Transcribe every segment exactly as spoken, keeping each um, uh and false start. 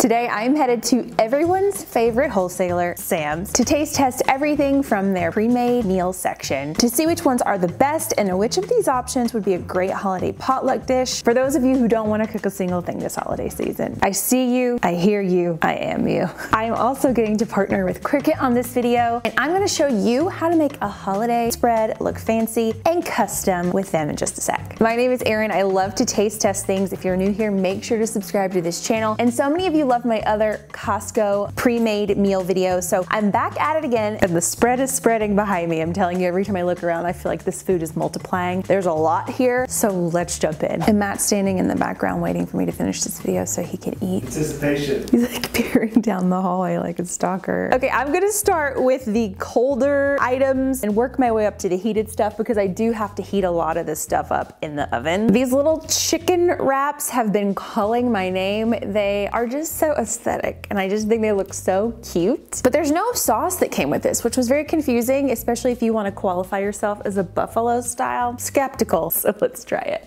Today I'm headed to everyone's favorite wholesaler, Sam's, to taste test everything from their pre-made meal section to see which ones are the best and which of these options would be a great holiday potluck dish for those of you who don't want to cook a single thing this holiday season. I see you, I hear you, I am you. I am also getting to partner with Cricut on this video, and I'm going to show you how to make a holiday spread look fancy and custom with them in just a sec. My name is Erin. I love to taste test things. If you're new here, make sure to subscribe to this channel, and so many of you love my other Costco pre-made meal videos, so I'm back at it again, and the spread is spreading behind me. I'm telling you, every time I look around, I feel like this food is multiplying. There's a lot here, so let's jump in. And Matt's standing in the background waiting for me to finish this video so he can eat. Anticipation. He's like peering down the hallway like a stalker. Okay, I'm gonna start with the colder items and work my way up to the heated stuff because I do have to heat a lot of this stuff up in the oven. These little chicken wraps have been calling my name. They are just so aesthetic, and I just think they look so cute. But there's no sauce that came with this, which was very confusing, especially if you want to qualify yourself as a buffalo style. Skeptical, so let's try it.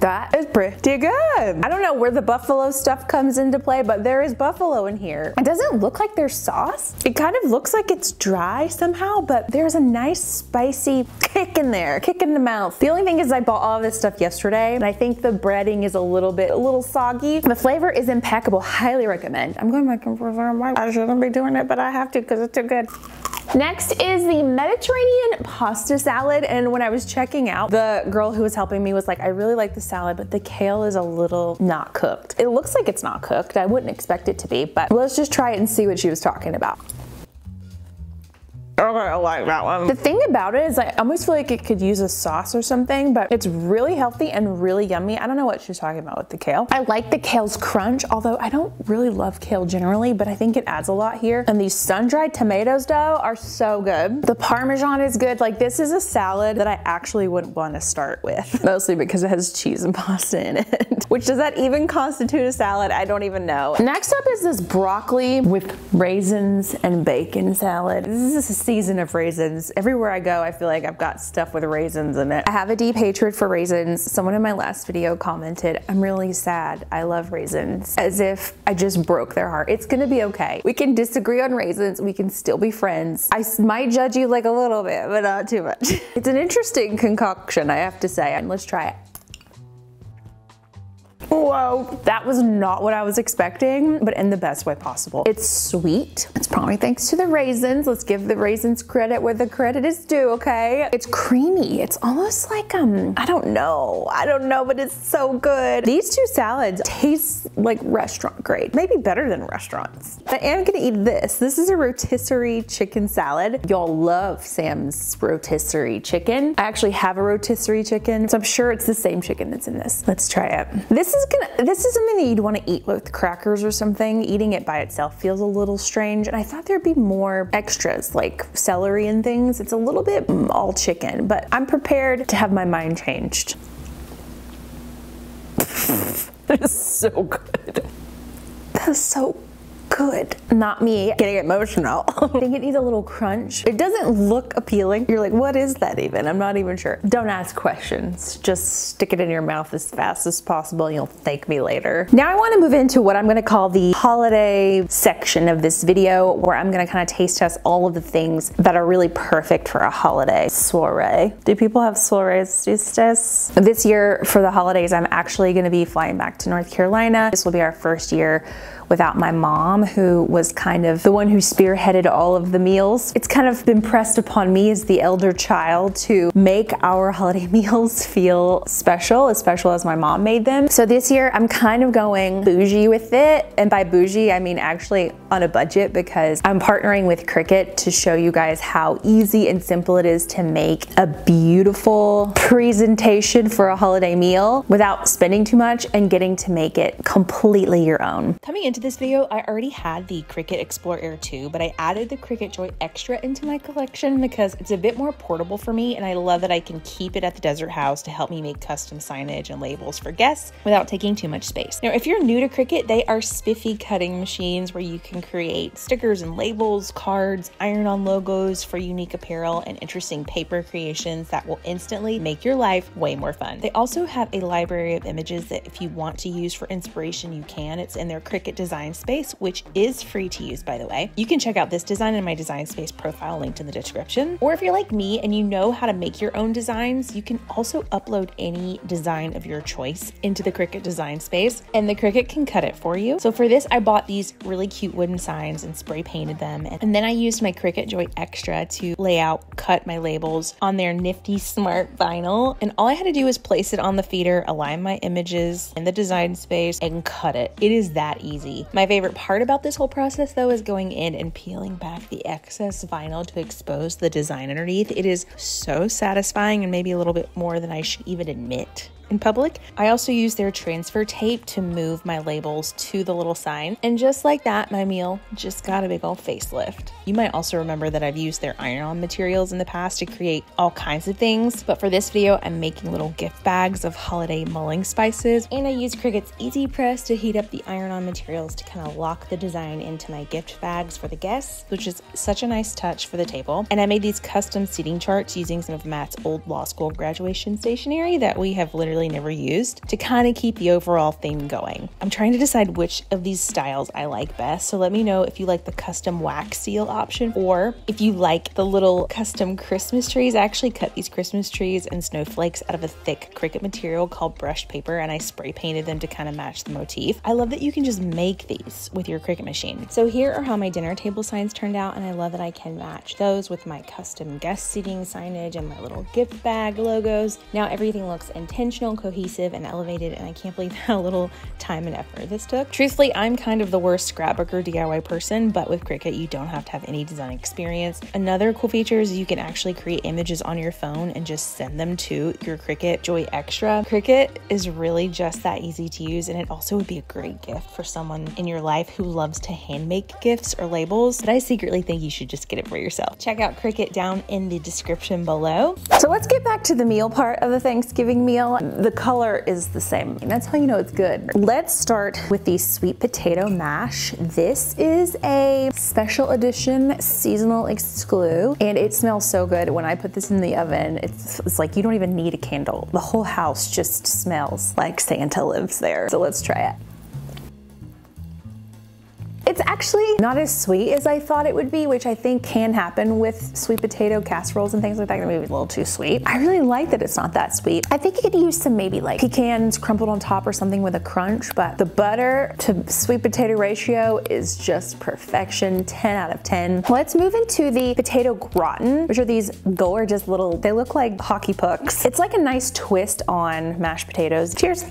That is pretty good. I don't know where the buffalo stuff comes into play, but there is buffalo in here. It doesn't look like there's sauce. It kind of looks like it's dry somehow, but there's a nice spicy kick in there, kick in the mouth. The only thing is I bought all this stuff yesterday, and I think the breading is a little bit, a little soggy. The flavor is impeccable. Highly recommend. I'm going to make it. I shouldn't be doing it, but I have to because it's too good. Next is the Mediterranean pasta salad, and when I was checking out, the girl who was helping me was like, I really like the salad, but the kale is a little not cooked. It looks like it's not cooked. I wouldn't expect it to be, but let's just try it and see what she was talking about. Okay, I like that one. The thing about it is I almost feel like it could use a sauce or something, but it's really healthy and really yummy. I don't know what she's talking about with the kale. I like the kale's crunch, although I don't really love kale generally, but I think it adds a lot here. And these sun-dried tomatoes though are so good. The Parmesan is good. Like, this is a salad that I actually wouldn't want to start with, mostly because it has cheese and pasta in it, which does that even constitute a salad? I don't even know. Next up is this broccoli with raisins and bacon salad. This is a season of raisins. Everywhere I go, I feel like I've got stuff with raisins in it. I have a deep hatred for raisins. Someone in my last video commented, I'm really sad. I love raisins. As if I just broke their heart. It's gonna be okay. We can disagree on raisins. We can still be friends. I might judge you like a little bit, but not too much. It's an interesting concoction, I have to say. And let's try it. Whoa, that was not what I was expecting, but in the best way possible. It's sweet. It's probably thanks to the raisins. Let's give the raisins credit where the credit is due, okay? It's creamy. It's almost like, um, I don't know. I don't know, but it's so good. These two salads taste like restaurant grade, maybe better than restaurants. I am gonna eat this. This is a rotisserie chicken salad. Y'all love Sam's rotisserie chicken. I actually have a rotisserie chicken, so I'm sure it's the same chicken that's in this. Let's try it. This This is gonna, this is something that you'd want to eat with crackers or something. Eating it by itself feels a little strange, and I thought there'd be more extras like celery and things. It's a little bit all chicken, but I'm prepared to have my mind changed. That is so good. That is so good. Not me getting emotional. I think it needs a little crunch. It doesn't look appealing. You're like, what is that even? I'm not even sure. Don't ask questions. Just stick it in your mouth as fast as possible and you'll thank me later. Now I want to move into what I'm going to call the holiday section of this video, where I'm going to kind of taste test all of the things that are really perfect for a holiday soiree. Do people have soirees these days? This year for the holidays, I'm actually going to be flying back to North Carolina. This will be our first year without my mom, who was kind of the one who spearheaded all of the meals. It's kind of been pressed upon me as the elder child to make our holiday meals feel special, as special as my mom made them. So this year I'm kind of going bougie with it. And by bougie, I mean actually on a budget, because I'm partnering with Cricut to show you guys how easy and simple it is to make a beautiful presentation for a holiday meal without spending too much and getting to make it completely your own. Coming into this video, I already had the Cricut Explore Air two, but I added the Cricut Joy Extra into my collection because it's a bit more portable for me, and I love that I can keep it at the Desert House to help me make custom signage and labels for guests without taking too much space. Now, if you're new to Cricut, they are spiffy cutting machines where you can create stickers and labels, cards, iron-on logos for unique apparel, and interesting paper creations that will instantly make your life way more fun. They also have a library of images that if you want to use for inspiration, you can. It's in their Cricut Design Space, which is free to use, by the way. You can check out this design in my Design Space profile linked in the description. Or if you're like me and you know how to make your own designs, you can also upload any design of your choice into the Cricut Design Space, and the Cricut can cut it for you. So for this, I bought these really cute wooden signs and spray painted them. And then I used my Cricut Joy Extra to lay out, cut my labels on their nifty Smart Vinyl. And all I had to do was place it on the feeder, align my images in the Design Space, and cut it. It is that easy. My favorite part about this whole process, though, is going in and peeling back the excess vinyl to expose the design underneath. It is so satisfying, and maybe a little bit more than I should even admit in public. I also use their transfer tape to move my labels to the little sign. And just like that, my meal just got a big old facelift. You might also remember that I've used their iron-on materials in the past to create all kinds of things. But for this video, I'm making little gift bags of holiday mulling spices. And I use Cricut's EasyPress to heat up the iron-on materials to kind of lock the design into my gift bags for the guests, which is such a nice touch for the table. And I made these custom seating charts using some of Matt's old law school graduation stationery that we have literally never used to kind of keep the overall theme going. I'm trying to decide which of these styles I like best, so let me know if you like the custom wax seal option or if you like the little custom Christmas trees. I actually cut these Christmas trees and snowflakes out of a thick Cricut material called brushed paper, and I spray painted them to kind of match the motif. I love that you can just make these with your Cricut machine. So here are how my dinner table signs turned out, and I love that I can match those with my custom guest seating signage and my little gift bag logos. Now everything looks intentional, cohesive, and elevated, and I can't believe how little time and effort this took. Truthfully, I'm kind of the worst scrapbooker D I Y person, but with Cricut, you don't have to have any design experience. Another cool feature is you can actually create images on your phone and just send them to your Cricut Joy Extra. Cricut is really just that easy to use, and it also would be a great gift for someone in your life who loves to hand make gifts or labels, but I secretly think you should just get it for yourself. Check out Cricut down in the description below. So let's get back to the meal part of the Thanksgiving meal. The color is the same. That's how you know it's good. Let's start with the sweet potato mash. This is a special edition seasonal exclusive, and it smells so good. When I put this in the oven, it's, it's like you don't even need a candle. The whole house just smells like Santa lives there. So let's try it. It's actually not as sweet as I thought it would be, which I think can happen with sweet potato casseroles and things like that. They're maybe a little too sweet. I really like that it's not that sweet. I think you could use some maybe like pecans crumpled on top or something with a crunch, but the butter to sweet potato ratio is just perfection, ten out of ten. Let's move into the potato gratin, which are these gorgeous little, they look like hockey pucks. It's like a nice twist on mashed potatoes. Cheers.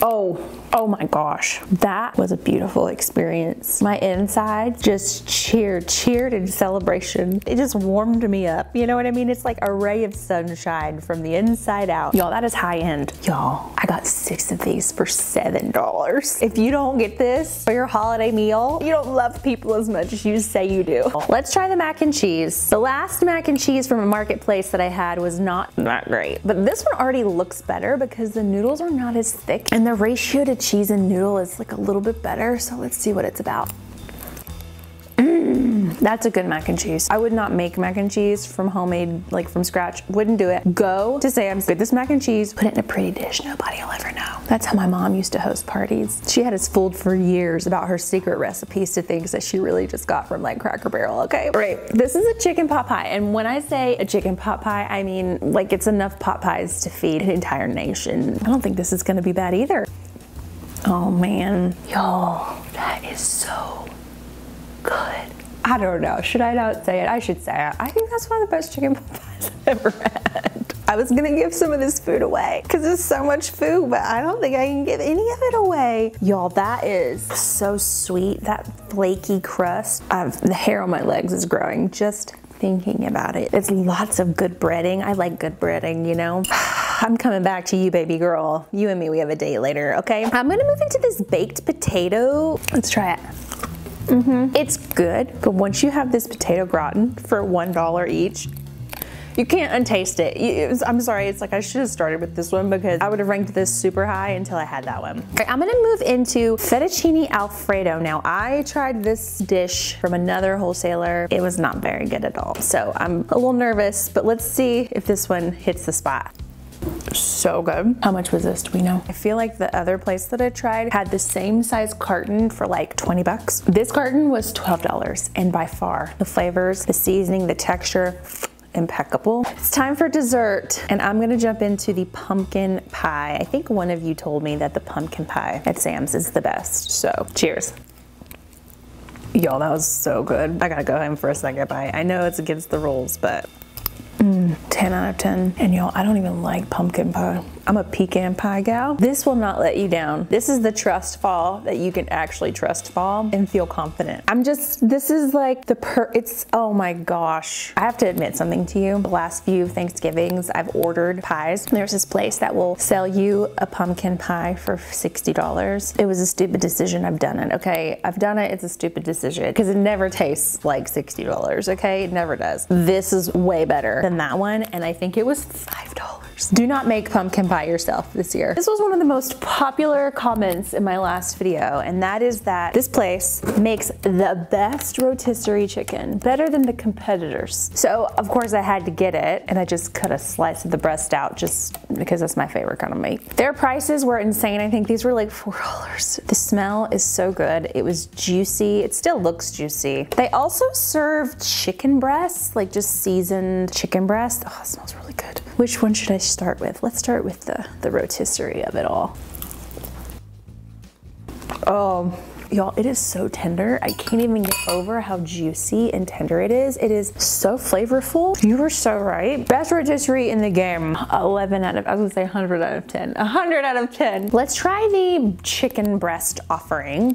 Oh, oh my gosh. That was a beautiful experience. My insides just cheered, cheered in celebration. It just warmed me up. You know what I mean? It's like a ray of sunshine from the inside out. Y'all, that is high end. Y'all, I got six of these for seven dollars. If you don't get this for your holiday meal, you don't love people as much as you say you do. Let's try the mac and cheese. The last mac and cheese from a marketplace that I had was not that great, but this one already looks better because the noodles are not as thick and the ratio to cheese and noodle is like a little bit better, so let's see what it's about. Mm, that's a good mac and cheese. I would not make mac and cheese from homemade, like from scratch. Wouldn't do it. Go to Sam's, get this mac and cheese, put it in a pretty dish. Nobody will ever know. That's how my mom used to host parties. She had us fooled for years about her secret recipes to things that she really just got from like Cracker Barrel, okay? All right, this is a chicken pot pie. And when I say a chicken pot pie, I mean like it's enough pot pies to feed an entire nation. I don't think this is gonna be bad either. Oh man, y'all, that is so good. I don't know, should I not say it? I should say it. I think that's one of the best chicken pot pies I've ever had. I was gonna give some of this food away because there's so much food, but I don't think I can give any of it away. Y'all, that is so sweet, that flaky crust. I've, the hair on my legs is growing just thinking about it. It's lots of good breading. I like good breading, you know? I'm coming back to you, baby girl. You and me, we have a date later, okay? I'm gonna move into this baked potato. Let's try it. Mm-hmm. It's good, but once you have this potato gratin for one dollar each, you can't untaste it. it was, I'm sorry, it's like I should have started with this one because I would have ranked this super high until I had that one. Okay, I'm gonna move into fettuccine Alfredo. Now, I tried this dish from another wholesaler. It was not very good at all. So I'm a little nervous, but let's see if this one hits the spot. So good. How much was this, do we know? I feel like the other place that I tried had the same size carton for like twenty bucks. This carton was twelve dollars, and by far, the flavors, the seasoning, the texture, impeccable. It's time for dessert, and I'm gonna jump into the pumpkin pie. I think one of you told me that the pumpkin pie at Sam's is the best, so cheers. Y'all, that was so good. I gotta go home for a second bite. I know it's against the rules, but mm, ten out of ten. And y'all, I don't even like pumpkin pie. I'm a pecan pie gal. This will not let you down. This is the trust fall that you can actually trust fall and feel confident. I'm just, this is like the per, it's, oh my gosh. I have to admit something to you. The last few Thanksgivings, I've ordered pies. There's this place that will sell you a pumpkin pie for sixty dollars. It was a stupid decision. I've done it, okay? I've done it, it's a stupid decision because it never tastes like sixty dollars, okay? It never does. This is way better than that one, and I think it was five dollars. Do not make pumpkin pie yourself this year. This was one of the most popular comments in my last video, and that is that this place makes the best rotisserie chicken, better than the competitors. So of course I had to get it, and I just cut a slice of the breast out just because that's my favorite kind of meat. Their prices were insane. I think these were like four dollars. The smell is so good. It was juicy. It still looks juicy. They also serve chicken breasts, like just seasoned chicken breast. Oh, it smells really good. Which one should I start with? Let's start with the, the rotisserie of it all. Oh, y'all, it is so tender. I can't even get over how juicy and tender it is. It is so flavorful. You were so right. Best rotisserie in the game. eleven out of, I was gonna say one hundred out of ten. one hundred out of ten. Let's try the chicken breast offering.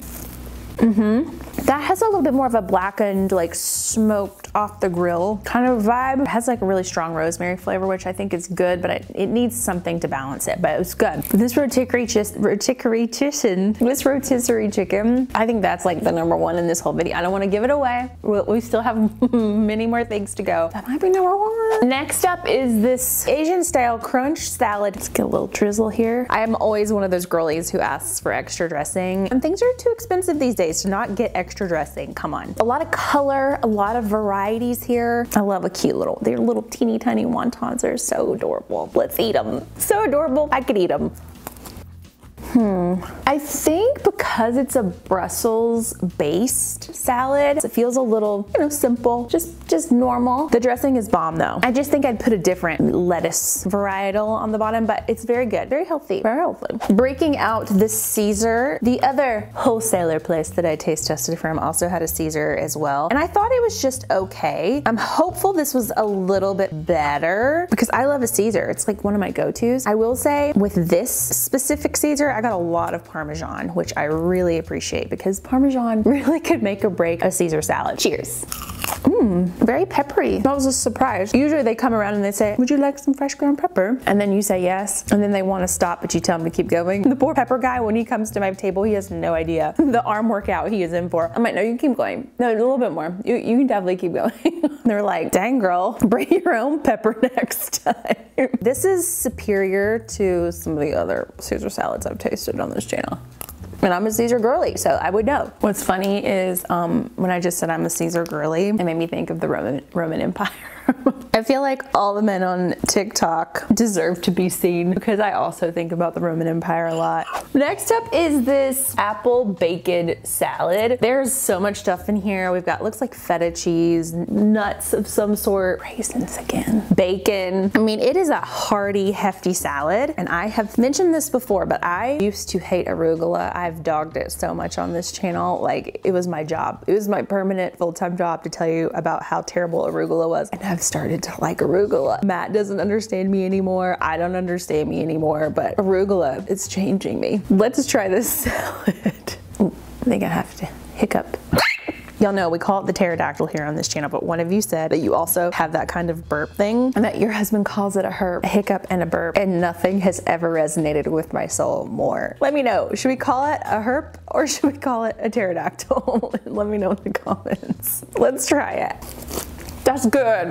Mm-hmm. That has a little bit more of a blackened, like smoked off the grill kind of vibe. It has like a really strong rosemary flavor, which I think is good, but it, it needs something to balance it, but it was good. This rotisserie, rotisserie chicken, this rotisserie chicken, I think that's like the number one in this whole video. I don't want to give it away. We'll, we still have many more things to go. That might be number one. Next up is this Asian style crunch salad. Let's get a little drizzle here. I am always one of those girlies who asks for extra dressing, and things are too expensive these days to not get extra dressing. Come on. A lot of color, a lot of varieties here. I love a cute little, they're little teeny tiny wontons. They're so adorable. Let's eat them. So adorable. I could eat them. Hmm. I think because it's a Brussels-based salad, it feels a little, you know, simple, just just normal. The dressing is bomb though. I just think I'd put a different lettuce varietal on the bottom, but it's very good, very healthy, very healthy. Breaking out the Caesar, the other wholesaler place that I taste tested from also had a Caesar as well, and I thought it was just okay. I'm hopeful this was a little bit better because I love a Caesar. It's like one of my go-tos. I will say with this specific Caesar, I got a lot of Parmesan, which I really appreciate because Parmesan really could make or break a Caesar salad. Cheers. Mmm, very peppery. That was a surprise. Usually they come around and they say, would you like some fresh ground pepper? And then you say yes, and then they want to stop, but you tell them to keep going. The poor pepper guy, when he comes to my table, he has no idea the arm workout he is in for. I'm like, no, you can keep going. No, a little bit more. You, you can definitely keep going. They're like, dang girl, bring your own pepper next time. This is superior to some of the other Caesar salads I've tasted on this channel. And I'm a Caesar girly, so I would know. What's funny is um, when I just said I'm a Caesar girly, it made me think of the Roman, Roman Empire. I feel like all the men on TikTok deserve to be seen because I also think about the Roman Empire a lot. Next up is this apple bacon salad. There's so much stuff in here. We've got, looks like feta cheese, nuts of some sort, raisins again, bacon. I mean, it is a hearty, hefty salad. And I have mentioned this before, but I used to hate arugula. I've dogged it so much on this channel. Like, it was my job. It was my permanent full-time job to tell you about how terrible arugula was. And I've started to like arugula. Matt doesn't understand me anymore. I don't understand me anymore, but arugula is changing me. Let's try this salad. Ooh, I think I have to hiccup. Y'all know we call it the pterodactyl here on this channel, but one of you said that you also have that kind of burp thing and that your husband calls it a herp, a hiccup, and a burp, and nothing has ever resonated with my soul more. Let me know, should we call it a herp or should we call it a pterodactyl? Let me know in the comments. Let's try it. That's good.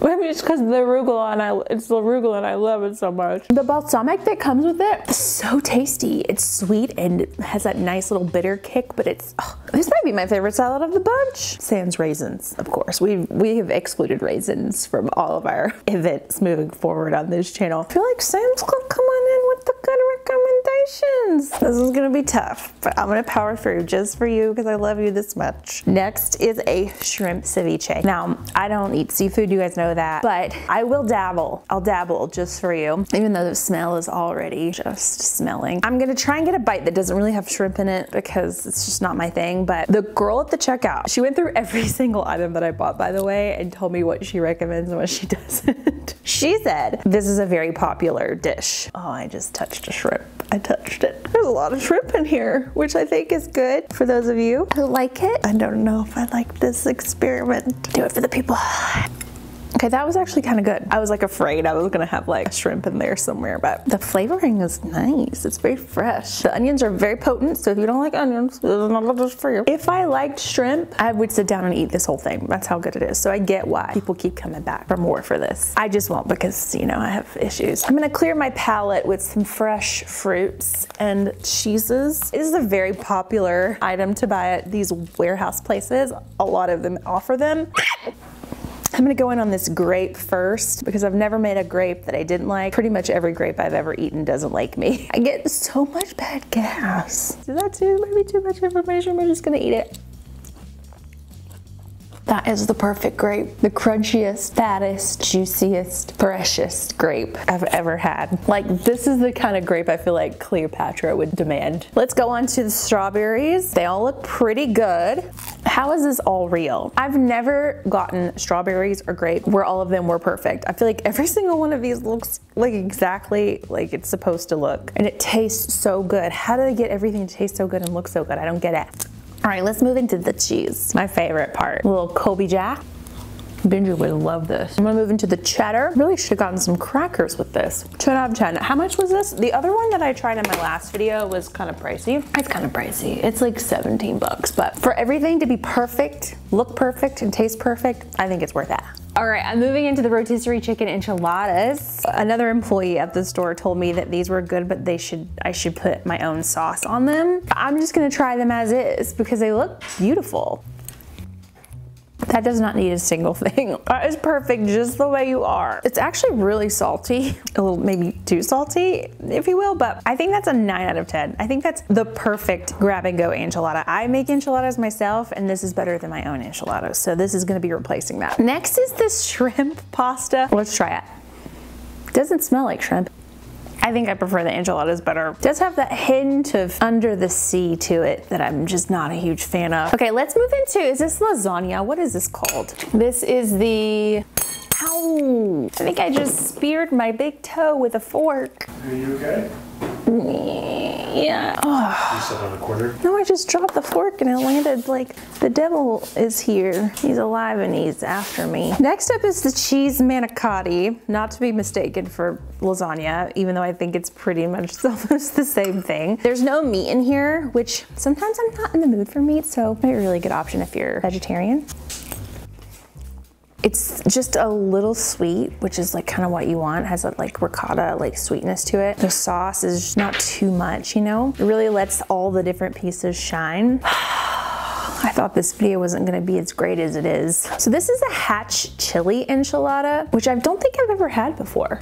Maybe it's because the arugula and I, it's the arugula and I love it so much. The balsamic that comes with it is so tasty. It's sweet and it has that nice little bitter kick, but it's, oh, this might be my favorite salad of the bunch. Sans raisins, of course. We've, we have excluded raisins from all of our events moving forward on this channel. I feel like Sam's Club, come on in with the good recommendations. This is gonna be tough, but I'm gonna power through just for you because I love you this much. Next is a shrimp ceviche. Now, I don't eat seafood, you guys know that, but I will dabble. I'll dabble just for you, even though the smell is already just smelling. I'm gonna try and get a bite that doesn't really have shrimp in it because it's just not my thing, but the girl at the checkout, she went through every single item that I bought, by the way, and told me what she recommends and what she doesn't. She said, this is a very popular dish. Oh, I just touched a shrimp. I touched it. There's a lot of shrimp in here, which I think is good for those of you who like it. I don't know if I like this experiment. Do it for the people. Okay, that was actually kind of good. I was like afraid I was gonna have like shrimp in there somewhere, but the flavoring is nice. It's very fresh. The onions are very potent, so if you don't like onions, it's not just for you. If I liked shrimp, I would sit down and eat this whole thing. That's how good it is. So I get why people keep coming back for more for this. I just won't because, you know, I have issues. I'm gonna clear my palate with some fresh fruits and cheeses. This is a very popular item to buy at these warehouse places. A lot of them offer them. I'm gonna go in on this grape first because I've never made a grape that I didn't like. Pretty much every grape I've ever eaten doesn't like me. I get so much bad gas. Is that too, maybe too much information? We're just gonna eat it. That is the perfect grape. The crunchiest, fattest, juiciest, freshest grape I've ever had. Like, this is the kind of grape I feel like Cleopatra would demand. Let's go on to the strawberries. They all look pretty good. How is this all real? I've never gotten strawberries or grape where all of them were perfect. I feel like every single one of these looks like exactly like it's supposed to look. And it tastes so good. How do they get everything to taste so good and look so good? I don't get it. All right, let's move into the cheese. My favorite part, a little Colby Jack. Benji would love this. I'm gonna move into the cheddar. Really should have gotten some crackers with this. ten out of ten. How much was this? The other one that I tried in my last video was kind of pricey. It's kind of pricey. It's like seventeen bucks, but for everything to be perfect, look perfect, and taste perfect, I think it's worth it. All right, I'm moving into the rotisserie chicken enchiladas. Another employee at the store told me that these were good, but they should, I should put my own sauce on them. I'm just gonna try them as is because they look beautiful. That does not need a single thing. That is perfect just the way you are. It's actually really salty, a little maybe too salty, if you will, but I think that's a nine out of ten. I think that's the perfect grab and go enchilada. I make enchiladas myself and this is better than my own enchiladas, so this is gonna be replacing that. Next is this shrimp pasta. Let's try it. Doesn't smell like shrimp. I think I prefer the enchiladas better. It does have that hint of under the sea to it that I'm just not a huge fan of. Okay, let's move into, is this lasagna? What is this called? This is the, ow! I think I just speared my big toe with a fork. Are you okay? Yeah. Oh. You still have a quarter? No, I just dropped the fork and it landed like the devil is here. He's alive and he's after me. Next up is the cheese manicotti, not to be mistaken for lasagna, even though I think it's pretty much almost the same thing. There's no meat in here, which sometimes I'm not in the mood for meat, so maybe a really good option if you're vegetarian. It's just a little sweet, which is like kind of what you want. It has a like ricotta like sweetness to it. The sauce is just not too much, you know? It really lets all the different pieces shine. I thought this video wasn't gonna be as great as it is. So this is a Hatch chili enchilada, which I don't think I've ever had before.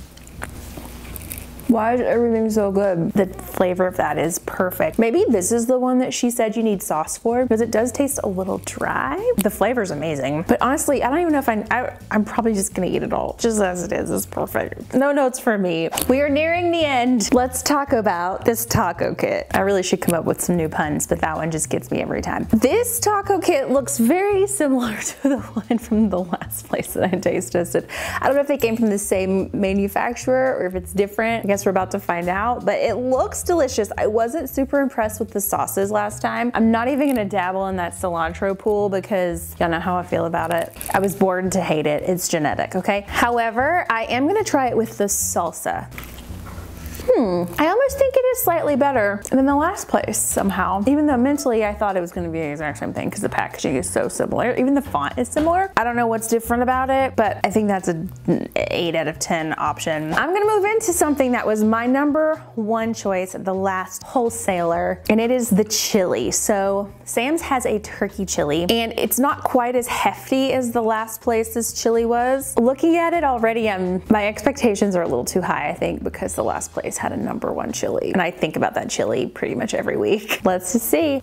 Why is everything so good? The flavor of that is perfect. Maybe this is the one that she said you need sauce for because it does taste a little dry. The flavor's amazing. But honestly, I don't even know if I, I, I'm probably just gonna eat it all. Just as it is, it's perfect. No notes for me. We are nearing the end. Let's talk about this taco kit. I really should come up with some new puns, but that one just gets me every time. This taco kit looks very similar to the one from the last place that I taste tested. I don't know if they came from the same manufacturer or if it's different. I guess guess we're about to find out, but it looks delicious. I wasn't super impressed with the sauces last time. I'm not even gonna dabble in that cilantro pool because y'all know how I feel about it. I was born to hate it. It's genetic, okay? However, I am gonna try it with the salsa. Hmm, I almost think it is slightly better than the last place somehow. Even though mentally I thought it was gonna be the exact same thing because the packaging is so similar. Even the font is similar. I don't know what's different about it, but I think that's an eight out of ten option. I'm gonna move into something that was my number one choice, the last wholesaler, and it is the chili. So Sam's has a turkey chili, and it's not quite as hefty as the last place's chili was. Looking at it already, I'm, my expectations are a little too high, I think, because the last place had a number one chili, and I think about that chili pretty much every week. Let's just see.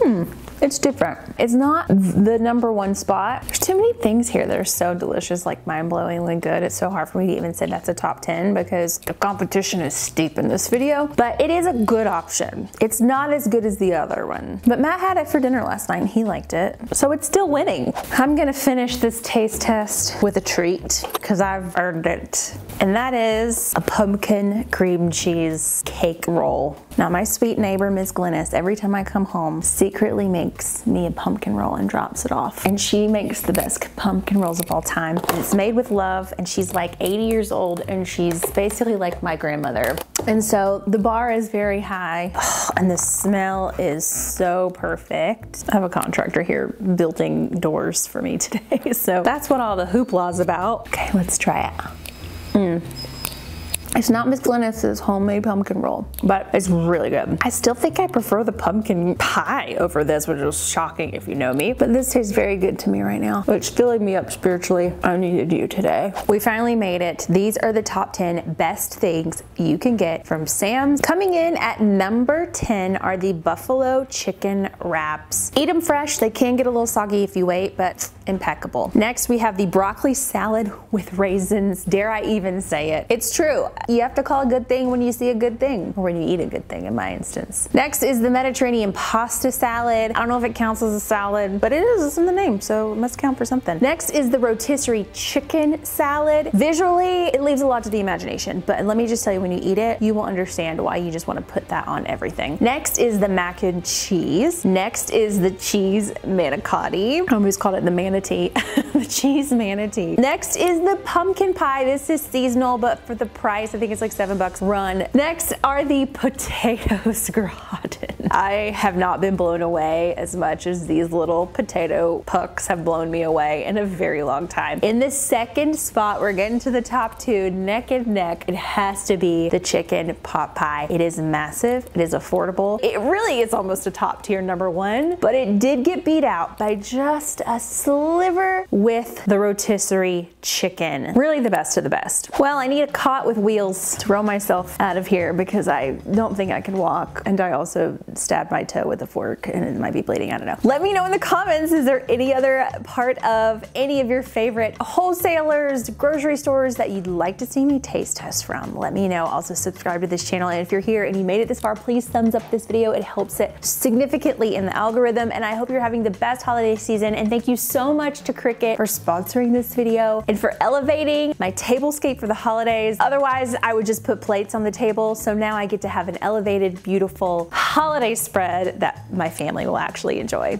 Hmm, it's different. It's not the number one spot. There's too many things here that are so delicious, like mind-blowingly good. It's so hard for me to even say that's a top ten because the competition is steep in this video, but it is a good option. It's not as good as the other one, but Matt had it for dinner last night and he liked it, so it's still winning. I'm gonna finish this taste test with a treat because I've earned it, and that is a pumpkin cream cheese cake roll. Now my sweet neighbor, Miz Glennis, every time I come home, secretly makes me a pumpkin roll and drops it off. And she makes the best pumpkin rolls of all time. And it's made with love, and she's like eighty years old, and she's basically like my grandmother. And so the bar is very high, and the smell is so perfect. I have a contractor here building doors for me today, so that's what all the hoopla is about. Okay, let's try it. Mm. It's not Miz Glennis's homemade pumpkin roll, but it's really good. I still think I prefer the pumpkin pie over this, which is shocking if you know me, but this tastes very good to me right now. It's filling me up spiritually. I needed you today. We finally made it. These are the top ten best things you can get from Sam's. Coming in at number ten are the buffalo chicken wraps. Eat them fresh. They can get a little soggy if you wait, but impeccable. Next, we have the broccoli salad with raisins. Dare I even say it? It's true. You have to call a good thing when you see a good thing, or when you eat a good thing in my instance. Next is the Mediterranean pasta salad. I don't know if it counts as a salad, but it is, it's in the name, so it must count for something. Next is the rotisserie chicken salad. Visually, it leaves a lot to the imagination, but let me just tell you, when you eat it, you will understand why you just want to put that on everything. Next is the mac and cheese. Next is the cheese manicotti. I always called it the manatee. The cheese manatee. Next is the pumpkin pie. This is seasonal, but for the price, I think it's like seven bucks run. Next are the potatoes gratin. I have not been blown away as much as these little potato pucks have blown me away in a very long time. In the second spot, we're getting to the top two, neck and neck. It has to be the chicken pot pie. It is massive, it is affordable. It really is almost a top tier number one, but it did get beat out by just a sliver with the rotisserie chicken. Really the best of the best. Well, I need a cot with wheels to roll myself out of here because I don't think I can walk, and I also stabbed my toe with a fork and it might be bleeding. I don't know. Let me know in the comments, is there any other part of any of your favorite wholesalers, grocery stores that you'd like to see me taste test from? Let me know. Also subscribe to this channel, and if you're here and you made it this far, please thumbs up this video. It helps it significantly in the algorithm, and I hope you're having the best holiday season, and thank you so much to Cricut for sponsoring this video and for elevating my tablescape for the holidays. Otherwise, I would just put plates on the table, so now I get to have an elevated, beautiful holiday spread that my family will actually enjoy.